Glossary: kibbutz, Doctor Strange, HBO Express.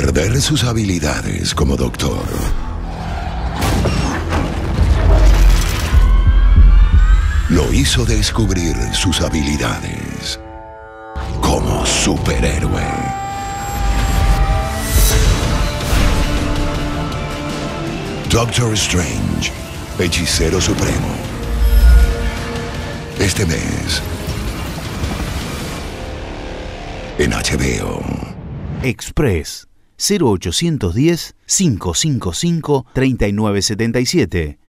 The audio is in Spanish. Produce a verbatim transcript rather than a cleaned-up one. perder sus habilidades como doctor. Lo hizo descubrir sus habilidades como superhéroe. Doctor Strange, hechicero supremo. Este mes, en H B O Express, cero ochocientos diez, quinientos cincuenta y cinco, treinta y nueve setenta y siete.